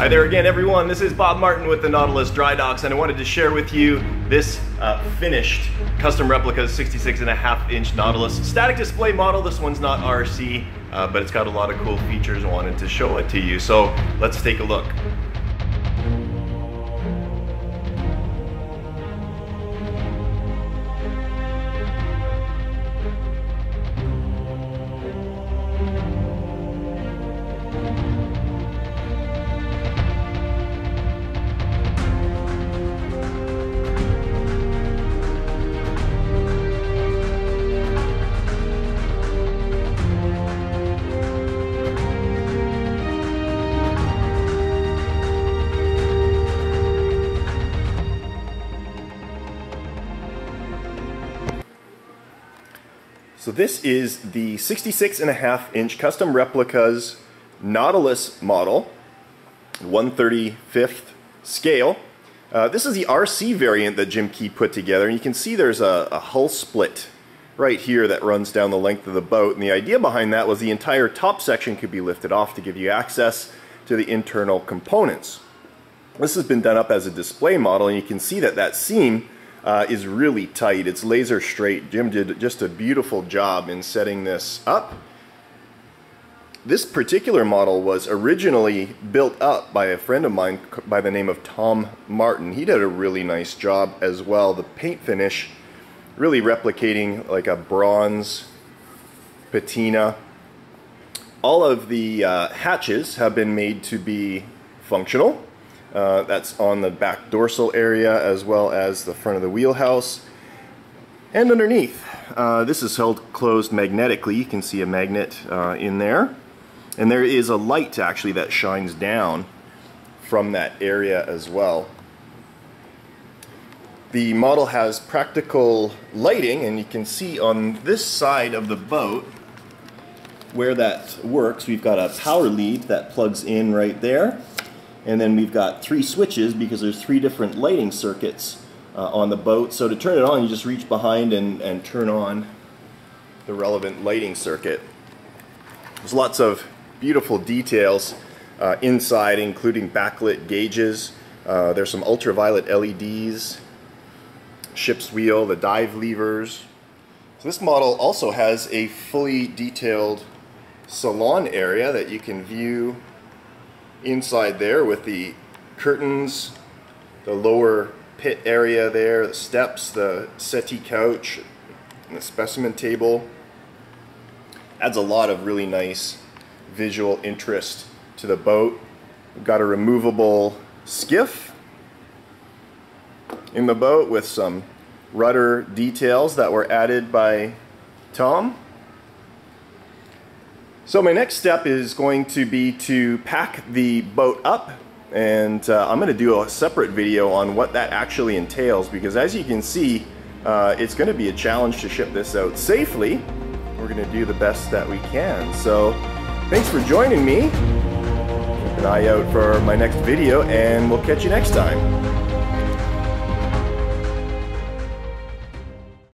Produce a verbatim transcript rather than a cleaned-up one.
Hi there again, everyone. This is Bob Martin with the Nautilus Dry Docks, and I wanted to share with you this uh, finished custom replica sixty-six and a half inch Nautilus static display model. This one's not R C, uh, but it's got a lot of cool features. I wanted to show it to you, so let's take a look. So this is the sixty-six and a half inch custom replicas Nautilus model, one thirty-fifth scale. Uh, this is the R C variant that Jim Key put together, and you can see there's a, a hull split right here that runs down the length of the boat, and the idea behind that was the entire top section could be lifted off to give you access to the internal components. This has been done up as a display model, and you can see that that seam Uh, is really tight. It's laser straight. Jim did just a beautiful job in setting this up. This particular model was originally built up by a friend of mine by the name of Tom Martin. He did a really nice job as well. The paint finish really replicating like a bronze patina. All of the uh, hatches have been made to be functional. Uh, that's on the back dorsal area as well as the front of the wheelhouse and underneath. Uh, this is held closed magnetically. You can see a magnet uh, in there, and there is a light actually that shines down from that area as well. The model has practical lighting, and you can see on this side of the boat where that works. We've got a power lead that plugs in right there. And then we've got three switches because there's three different lighting circuits uh, on the boat. So to turn it on, you just reach behind and, and turn on the relevant lighting circuit. There's lots of beautiful details uh, inside, including backlit gauges. Uh, there's some ultraviolet L E Ds, ship's wheel, the dive levers. So this model also has a fully detailed salon area that you can view inside there with the curtains, the lower pit area there, the steps, the settee couch, and the specimen table. Adds a lot of really nice visual interest to the boat. We've got a removable skiff in the boat with some rudder details that were added by Tom. So my next step is going to be to pack the boat up, and uh, I'm going to do a separate video on what that actually entails, because as you can see, uh, it's going to be a challenge to ship this out safely. We're going to do the best that we can. So thanks for joining me. Keep an eye out for my next video, and we'll catch you next time.